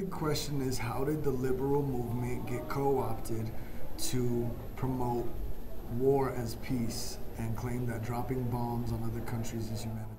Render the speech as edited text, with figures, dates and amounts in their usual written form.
big question is, how did the liberal movement get co-opted to promote war as peace and claim that dropping bombs on other countries is humanitarian?